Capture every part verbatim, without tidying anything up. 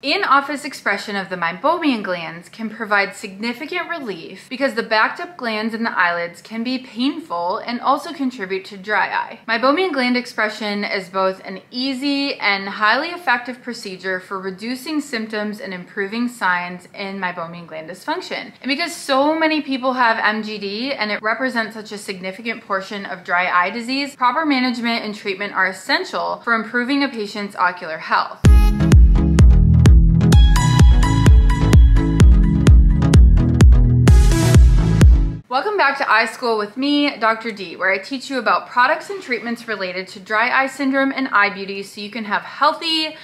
In-office expression of the meibomian glands can provide significant relief because the backed up glands in the eyelids can be painful and also contribute to dry eye. Meibomian gland expression is both an easy and highly effective procedure for reducing symptoms and improving signs in meibomian gland dysfunction. And because so many people have M G D and it represents such a significant portion of dry eye disease, proper management and treatment are essential for improving a patient's ocular health. Welcome back to Eye School with me, Doctor D, where I teach you about products and treatments related to dry eye syndrome and eye beauty so you can have healthy,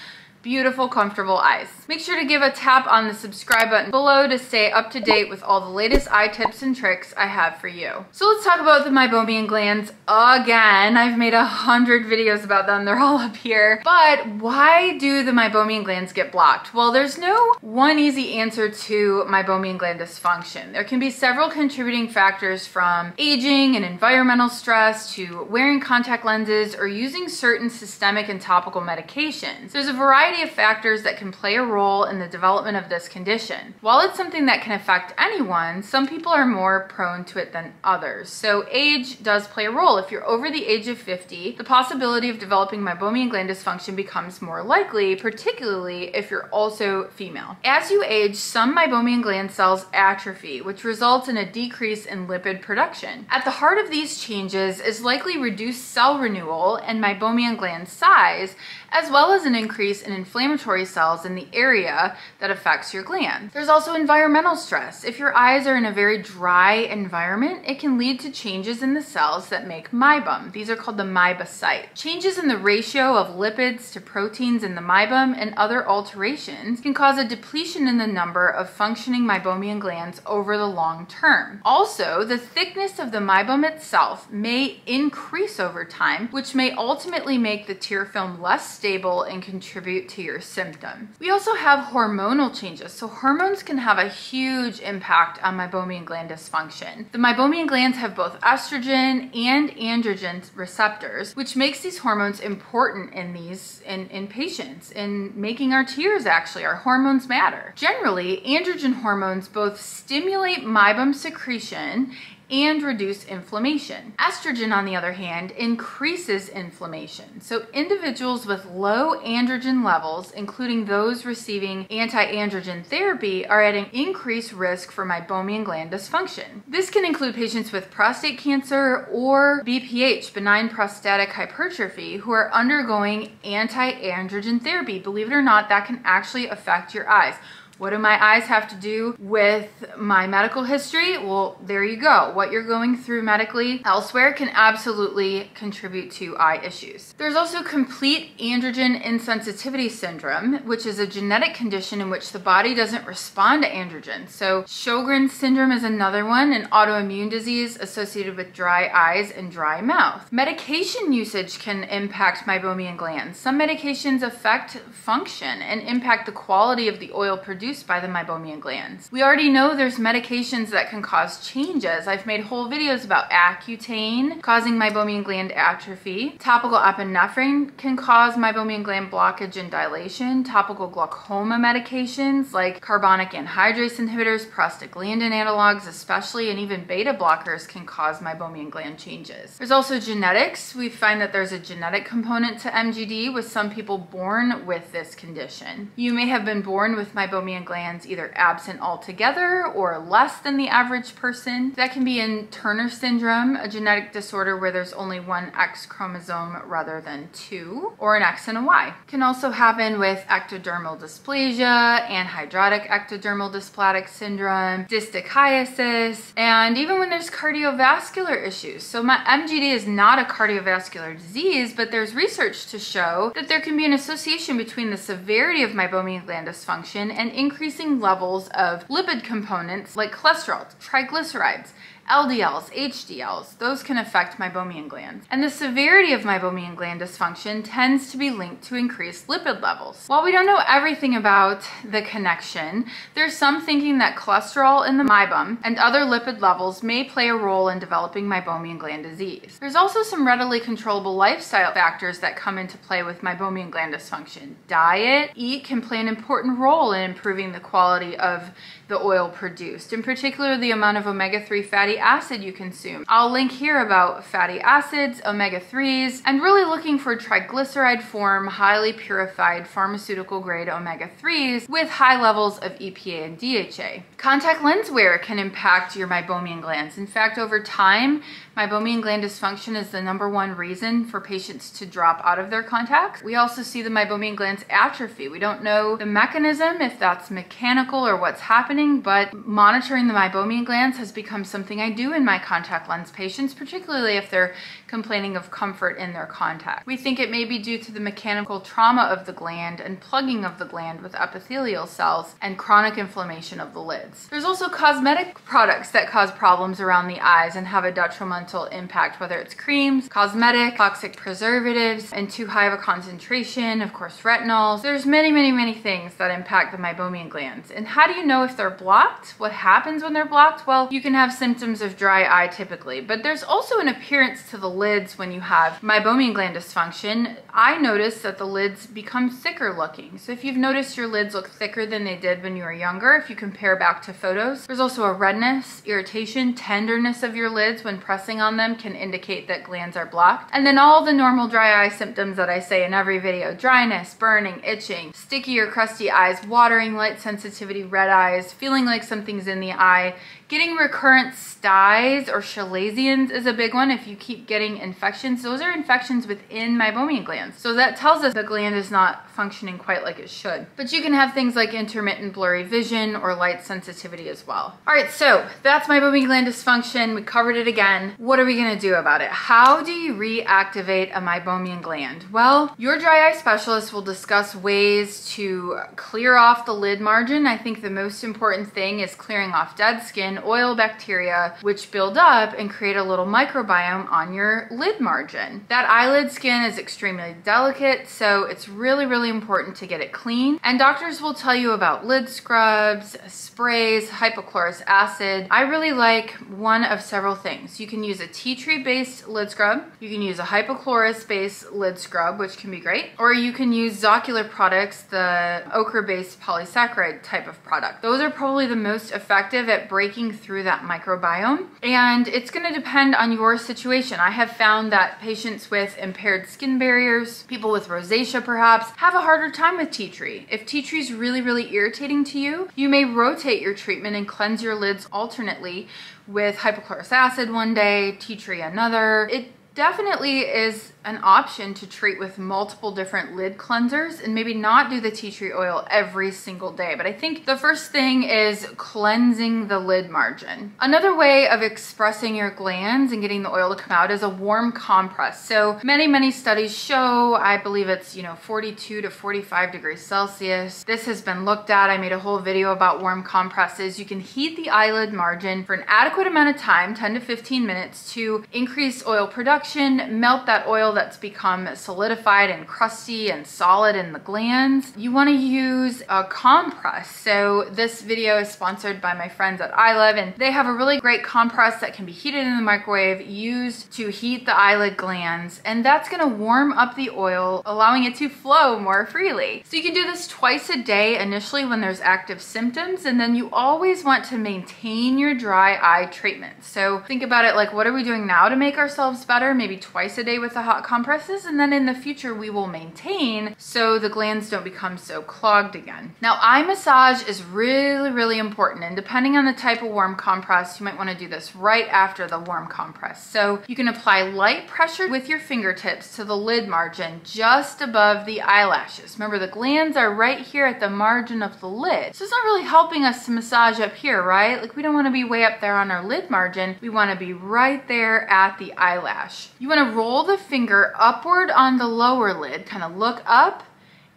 beautiful, comfortable eyes. Make sure to give a tap on the subscribe button below to stay up to date with all the latest eye tips and tricks I have for you. So let's talk about the meibomian glands again. I've made a hundred videos about them. They're all up here. But why do the meibomian glands get blocked? Well, there's no one easy answer to meibomian gland dysfunction. There can be several contributing factors, from aging and environmental stress to wearing contact lenses or using certain systemic and topical medications. There's a variety of factors that can play a role in the development of this condition. While it's something that can affect anyone, some people are more prone to it than others. So age does play a role. If you're over the age of fifty, the possibility of developing meibomian gland dysfunction becomes more likely, particularly if you're also female. As you age, some meibomian gland cells atrophy, which results in a decrease in lipid production. At the heart of these changes is likely reduced cell renewal and meibomian gland size, as well as an increase in inflammatory cells in the area that affects your gland. There's also environmental stress. If your eyes are in a very dry environment, it can lead to changes in the cells that make meibum. These are called the meibocyte. Changes in the ratio of lipids to proteins in the meibum and other alterations can cause a depletion in the number of functioning meibomian glands over the long term. Also, the thickness of the meibum itself may increase over time, which may ultimately make the tear film less stable and contribute to your symptom. We also have hormonal changes. So hormones can have a huge impact on meibomian gland dysfunction. The meibomian glands have both estrogen and androgen receptors, which makes these hormones important in these in, in patients, in making our tears actually. Our hormones matter. Generally, androgen hormones both stimulate meibum secretion and reduce inflammation. Estrogen, on the other hand, increases inflammation. So individuals with low androgen levels, including those receiving anti-androgen therapy, are at an increased risk for meibomian gland dysfunction. This can include patients with prostate cancer or B P H, benign prostatic hypertrophy, who are undergoing anti-androgen therapy. Believe it or not, that can actually affect your eyes. What do my eyes have to do with my medical history? Well, there you go. What you're going through medically elsewhere can absolutely contribute to eye issues. There's also complete androgen insensitivity syndrome, which is a genetic condition in which the body doesn't respond to androgen. So Sjögren's syndrome is another one, an autoimmune disease associated with dry eyes and dry mouth. Medication usage can impact meibomian glands. Some medications affect function and impact the quality of the oil produced by the meibomian glands. We already know there's medications that can cause changes. I've made whole videos about Accutane causing meibomian gland atrophy. Topical epinephrine can cause meibomian gland blockage and dilation. Topical glaucoma medications like carbonic anhydrase inhibitors, prostaglandin analogs especially, and even beta blockers can cause meibomian gland changes. There's also genetics. We find that there's a genetic component to M G D, with some people born with this condition. You may have been born with meibomian glands either absent altogether or less than the average person. That can be in Turner syndrome, a genetic disorder where there's only one X chromosome rather than two, or an X and a Y. Can also happen with ectodermal dysplasia, anhidrotic ectodermal dysplastic syndrome, dystachiasis, and even when there's cardiovascular issues. So my M G D is not a cardiovascular disease, but there's research to show that there can be an association between the severity of meibomian gland dysfunction and increasing levels of lipid components like cholesterol, triglycerides, L D Ls, H D Ls, those can affect meibomian glands. And the severity of meibomian gland dysfunction tends to be linked to increased lipid levels. While we don't know everything about the connection, there's some thinking that cholesterol in the meibum and other lipid levels may play a role in developing meibomian gland disease. There's also some readily controllable lifestyle factors that come into play with meibomian gland dysfunction. Diet, eat can play an important role in improving the quality of the oil produced, in particular the amount of omega three fatty acid you consume. I'll link here about fatty acids, omega threes, and really looking for triglyceride form, highly purified pharmaceutical grade omega threes with high levels of E P A and D H A. Contact lens wear can impact your meibomian glands. In fact, over time, meibomian gland dysfunction is the number one reason for patients to drop out of their contacts. We also see the meibomian glands atrophy. We don't know the mechanism, if that's mechanical or what's happening, but monitoring the meibomian glands has become something I do in my contact lens patients, particularly if they're complaining of comfort in their contact. We think it may be due to the mechanical trauma of the gland and plugging of the gland with epithelial cells and chronic inflammation of the lids. There's also cosmetic products that cause problems around the eyes and have a detrimental impact, whether it's creams, cosmetic, toxic preservatives, and too high of a concentration, of course retinols. There's many, many, many things that impact the meibomian glands. And how do you know if they're blocked? What happens when they're blocked? Well, you can have symptoms of dry eye typically, but there's also an appearance to the lids when you have meibomian gland dysfunction. I noticed that the lids become thicker looking. So if you've noticed your lids look thicker than they did when you were younger, if you compare back to photos, there's also a redness, irritation, tenderness of your lids when pressing on them can indicate that glands are blocked. And then all the normal dry eye symptoms that I say in every video: dryness, burning, itching, sticky or crusty eyes, watering, light sensitivity, red eyes, feeling like something's in the eye, getting recurrent styes or chalazions is a big one. If you keep getting infections, those are infections within meibomian glands. So that tells us the gland is not functioning quite like it should. But you can have things like intermittent blurry vision or light sensitivity as well. All right, so that's meibomian gland dysfunction. We covered it again. What are we gonna do about it? How do you reactivate a meibomian gland? Well, your dry eye specialist will discuss ways to clear off the lid margin. I think the most important thing is clearing off dead skin, oil, bacteria, which build up and create a little microbiome on your lid margin. That eyelid skin is extremely delicate, so it's really, really important to get it clean. And doctors will tell you about lid scrubs, sprays, hypochlorous acid. I really like one of several things. You can use a tea tree based lid scrub, you can use a hypochlorous based lid scrub, which can be great, or you can use Zocular products, the ochre based polysaccharide type of product. Those are probably the most effective at breaking through that microbiome, and it's going to depend on your situation. I have found that patients with impaired skin barriers, people with rosacea perhaps, have a harder time with tea tree. If tea tree is really, really irritating to you, you may rotate your treatment and cleanse your lids alternately with hypochlorous acid one day, tea tree another. It definitely is an option to treat with multiple different lid cleansers and maybe not do the tea tree oil every single day. But I think the first thing is cleansing the lid margin. Another way of expressing your glands and getting the oil to come out is a warm compress. So many, many studies show, I believe it's, you know, forty-two to forty-five degrees Celsius. This has been looked at. I made a whole video about warm compresses. You can heat the eyelid margin for an adequate amount of time, ten to fifteen minutes, to increase oil production, melt that oil that's become solidified and crusty and solid in the glands. You want to use a compress. So this video is sponsored by my friends at EyeLove, and they have a really great compress that can be heated in the microwave, used to heat the eyelid glands, and that's going to warm up the oil, allowing it to flow more freely. So you can do this twice a day initially when there's active symptoms, and then you always want to maintain your dry eye treatment. So think about it like, what are we doing now to make ourselves better? Maybe twice a day with a hot compresses, and then in the future we will maintain so the glands don't become so clogged again. Now, eye massage is really, really important, and depending on the type of warm compress, you might want to do this right after the warm compress. So you can apply light pressure with your fingertips to the lid margin just above the eyelashes. Remember, the glands are right here at the margin of the lid, so it's not really helping us to massage up here, right? Like, we don't want to be way up there on our lid margin. We want to be right there at the eyelash. You want to roll the finger upward on the lower lid, kind of look up,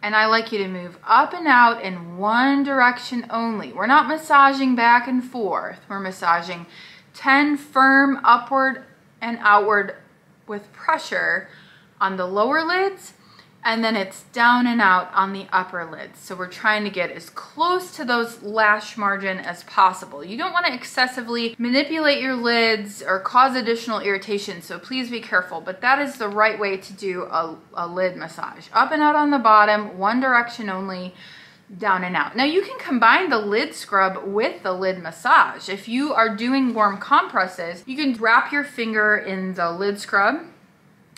and I like you to move up and out in one direction only. We're not massaging back and forth, we're massaging ten firm upward and outward with pressure on the lower lids, and then it's down and out on the upper lids. So we're trying to get as close to those lash margin as possible. You don't want to excessively manipulate your lids or cause additional irritation, so please be careful, but that is the right way to do a, a lid massage. Up and out on the bottom, one direction only, down and out. Now you can combine the lid scrub with the lid massage. If you are doing warm compresses, you can wrap your finger in the lid scrub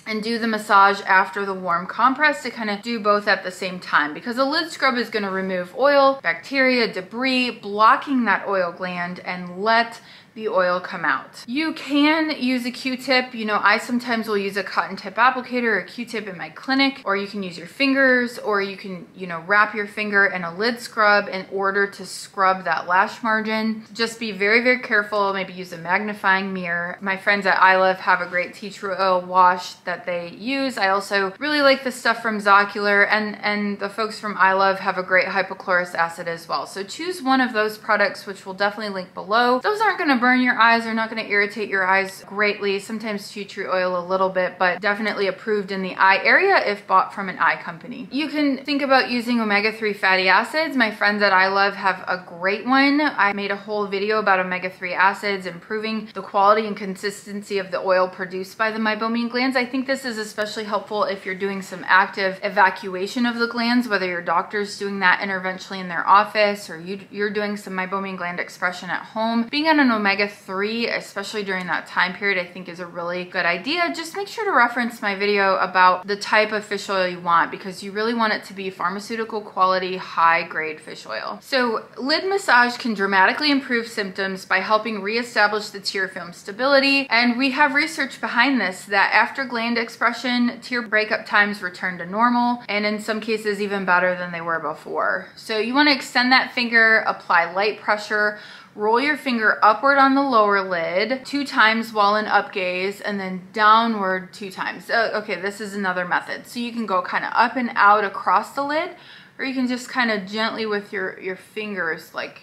and do the massage after the warm compress to kind of do both at the same time, because a lid scrub is going to remove oil, bacteria, debris, blocking that oil gland, and let the oil come out. You can use a Q-tip. You know, I sometimes will use a cotton tip applicator or a Q-tip in my clinic, or you can use your fingers, or you can, you know, wrap your finger in a lid scrub in order to scrub that lash margin. Just be very, very careful. Maybe use a magnifying mirror. My friends at EyeLove have a great tea tree oil wash that they use. I also really like the stuff from Zocular, and, and the folks from EyeLove have a great hypochlorous acid as well. So choose one of those products, which we'll definitely link below. Those aren't gonna burn your eyes, are not going to irritate your eyes greatly. Sometimes tea tree oil a little bit, but definitely approved in the eye area if bought from an eye company. You can think about using omega three fatty acids. My friends at EyeLove have a great one. I made a whole video about omega three acids, improving the quality and consistency of the oil produced by the meibomian glands. I think this is especially helpful if you're doing some active evacuation of the glands, whether your doctor's doing that interventionally in their office, or you, you're doing some meibomian gland expression at home. Being on an omega omega three, especially during that time period, I think is a really good idea. Just make sure to reference my video about the type of fish oil you want, because you really want it to be pharmaceutical quality, high grade fish oil. So lid massage can dramatically improve symptoms by helping reestablish the tear film stability. And we have research behind this that after gland expression, tear breakup times return to normal, and in some cases even better than they were before. So you want to extend that finger, apply light pressure, roll your finger upward on the lower lid two times while in up gaze, and then downward two times. Uh, okay, this is another method. So you can go kind of up and out across the lid, or you can just kind of gently with your, your fingers like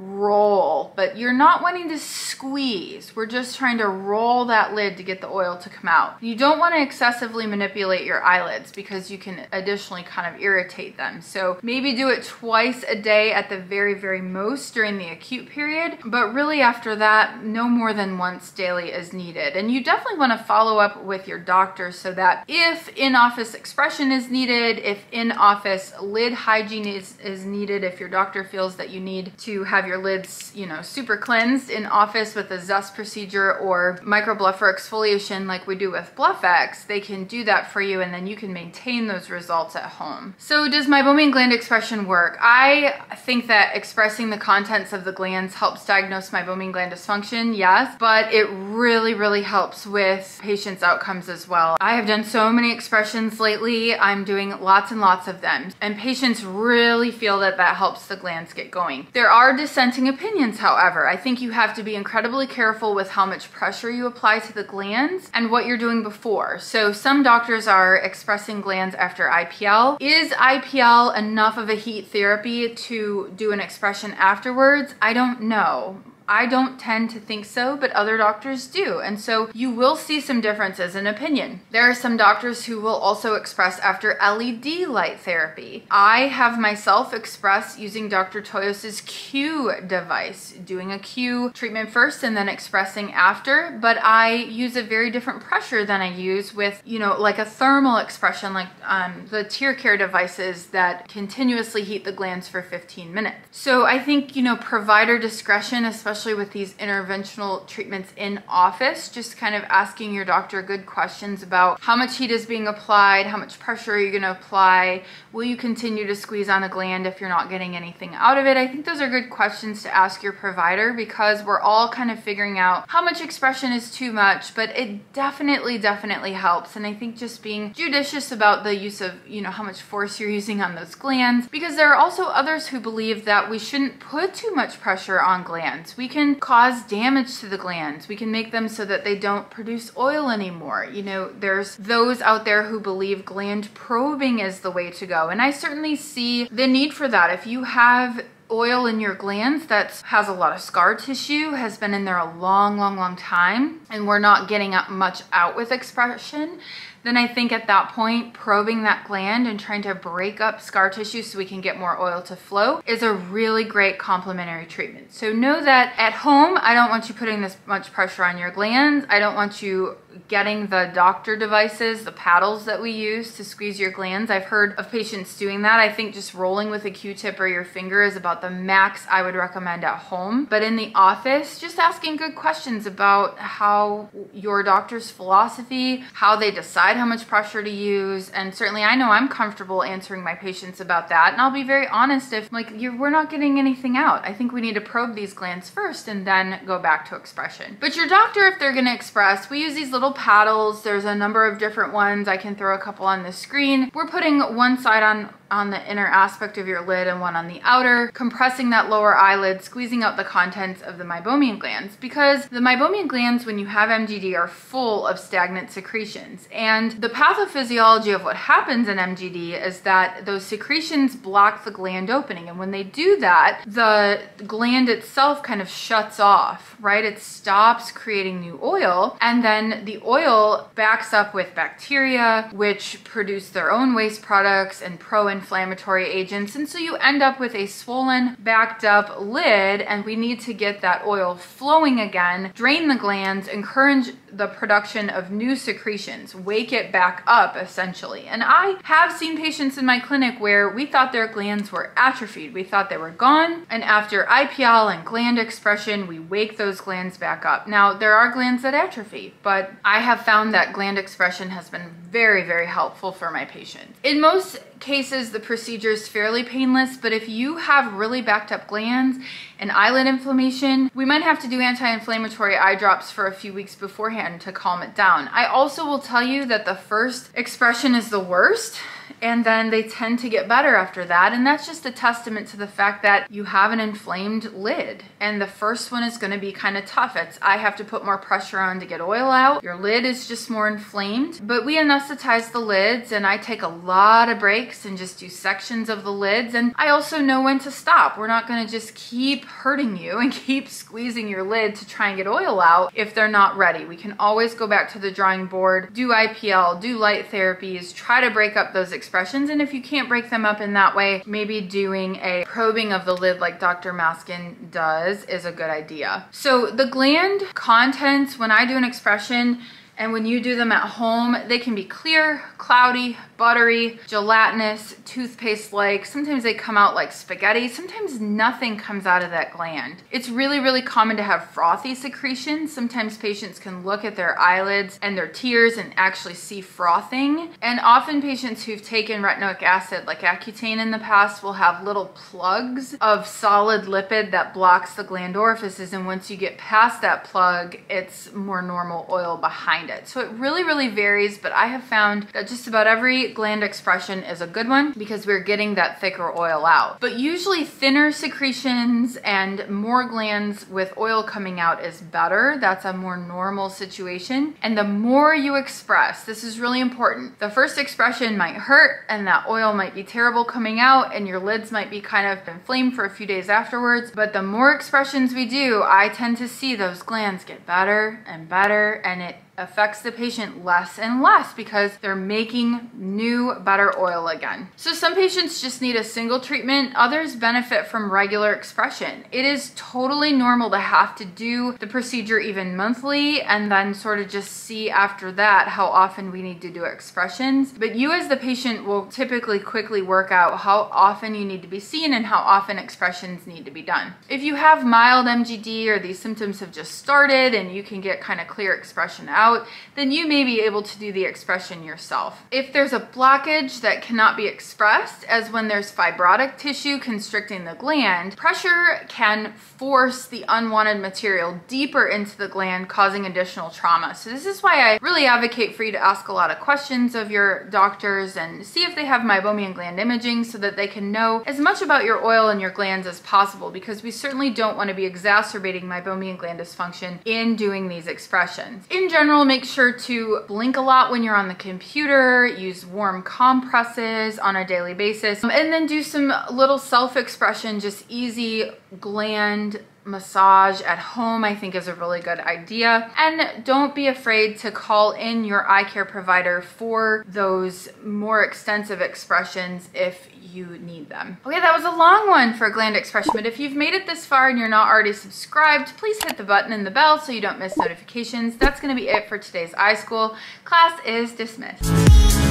roll, but you're not wanting to squeeze. We're just trying to roll that lid to get the oil to come out. You don't want to excessively manipulate your eyelids, because you can additionally kind of irritate them. So maybe do it twice a day at the very, very most during the acute period, but really after that, no more than once daily is needed. And you definitely want to follow up with your doctor so that if in-office expression is needed, if in-office lid hygiene is, is needed, if your doctor feels that you need to have your lids, you know, super cleansed in office with a zest procedure or micro bluffer exfoliation like we do with BluffX, they can do that for you, and then you can maintain those results at home. So does meibomian gland expression work? I think that expressing the contents of the glands helps diagnose meibomian gland dysfunction, yes, but it really, really helps with patients' outcomes as well. I have done so many expressions lately. I'm doing lots and lots of them, and patients really feel that that helps the glands get going. There are dissenting opinions, however. I think you have to be incredibly careful with how much pressure you apply to the glands and what you're doing before. So some doctors are expressing glands after I P L. Is I P L enough of a heat therapy to do an expression afterwards? I don't know. I don't tend to think so, but other doctors do. And so you will see some differences in opinion. There are some doctors who will also express after L E D light therapy. I have myself expressed using Doctor Toyos's Q device, doing a Q treatment first and then expressing after, but I use a very different pressure than I use with, you know, like a thermal expression, like um, the tear care devices that continuously heat the glands for fifteen minutes. So I think, you know, provider discretion, especially Especially with these interventional treatments in office, just kind of asking your doctor good questions about how much heat is being applied, how much pressure are you going to apply, will you continue to squeeze on a gland if you're not getting anything out of it. I think those are good questions to ask your provider, because we're all kind of figuring out how much expression is too much, but it definitely, definitely helps. And I think just being judicious about the use of, you know, how much force you're using on those glands, because there are also others who believe that we shouldn't put too much pressure on glands. We We can cause damage to the glands. We can make them so that they don't produce oil anymore. You know, there's those out there who believe gland probing is the way to go. And I certainly see the need for that. If you have oil in your glands that has a lot of scar tissue, has been in there a long, long, long time, and we're not getting up much out with expression, then I think at that point, probing that gland and trying to break up scar tissue so we can get more oil to flow is a really great complementary treatment. So know that at home, I don't want you putting this much pressure on your glands. I don't want you getting the doctor devices, the paddles that we use to squeeze your glands. I've heard of patients doing that. I think just rolling with a Q-tip or your finger is about the max I would recommend at home. But in the office, just asking good questions about how your doctor's philosophy, how they decide how much pressure to use, and certainly I know I'm comfortable answering my patients about that, and I'll be very honest if like you're, we're not getting anything out. I think we need to probe these glands first and then go back to expression. But your doctor, if they're going to express, we use these little paddles. There's a number of different ones. I can throw a couple on the screen. We're putting one side on on the inner aspect of your lid and one on the outer, compressing that lower eyelid, squeezing out the contents of the meibomian glands, because the meibomian glands, when you have M G D, are full of stagnant secretions. And the pathophysiology of what happens in M G D is that those secretions block the gland opening. And when they do that, the gland itself kind of shuts off, right? It stops creating new oil. And then the oil backs up with bacteria, which produce their own waste products and pro inflammatory agents, and so you end up with a swollen, backed up lid, and we need to get that oil flowing again, drain the glands, encourage the production of new secretions, wake it back up essentially. And I have seen patients in my clinic where we thought their glands were atrophied, we thought they were gone, and after I P L and gland expression, we wake those glands back up. Now, there are glands that atrophy, but I have found that gland expression has been very, very helpful for my patients. In most cases, the procedure is fairly painless, but if you have really backed up glands and eyelid inflammation, we might have to do anti-inflammatory eye drops for a few weeks beforehand to calm it down. I also will tell you that the first expression is the worst, and then they tend to get better after that, and that's just a testament to the fact that you have an inflamed lid, and the first one is going to be kind of tough. It's I have to put more pressure on to get oil out. Your lid is just more inflamed, but we anesthetize the lids, and I take a lot of breaks and just do sections of the lids, and I also know when to stop. We're not going to just keep hurting you and keep squeezing your lid to try and get oil out if they're not ready. We can always go back to the drawing board, do I P L, do light therapies, try to break up those expressions, and if you can't break them up in that way, maybe doing a probing of the lid like Doctor Maskin does is a good idea. So the gland contents, when I do an expression, and when you do them at home, they can be clear, cloudy, buttery, gelatinous, toothpaste-like. Sometimes they come out like spaghetti. Sometimes nothing comes out of that gland. It's really, really common to have frothy secretions. Sometimes patients can look at their eyelids and their tears and actually see frothing. And often patients who've taken retinoic acid like Accutane in the past will have little plugs of solid lipid that blocks the gland orifices. And once you get past that plug, it's more normal oil behind it. So it really, really varies, but I have found that just about every gland expression is a good one because we're getting that thicker oil out. But usually thinner secretions and more glands with oil coming out is better. That's a more normal situation. And the more you express, this is really important. The first expression might hurt and that oil might be terrible coming out and your lids might be kind of inflamed for a few days afterwards. But the more expressions we do, I tend to see those glands get better and better, and it affects the patient less and less because they're making new, better oil again. So some patients just need a single treatment. Others benefit from regular expression. It is totally normal to have to do the procedure even monthly and then sort of just see after that how often we need to do expressions. But you as the patient will typically quickly work out how often you need to be seen and how often expressions need to be done. If you have mild M G D or these symptoms have just started and you can get kind of clear expression out, Out, then you may be able to do the expression yourself. If there's a blockage that cannot be expressed, as when there's fibrotic tissue constricting the gland, pressure can force the unwanted material deeper into the gland, causing additional trauma. So this is why I really advocate for you to ask a lot of questions of your doctors and see if they have meibomian gland imaging so that they can know as much about your oil and your glands as possible, because we certainly don't want to be exacerbating meibomian gland dysfunction in doing these expressions. In general, general, make sure to blink a lot when you're on the computer, use warm compresses on a daily basis, and then do some little self-expression, just easy gland massage at home, I think, is a really good idea. And don't be afraid to call in your eye care provider for those more extensive expressions if you need them. Okay, that was a long one for gland expression, but if you've made it this far and you're not already subscribed, please hit the button and the bell so you don't miss notifications. That's going to be it for today's Eye School. Class is dismissed.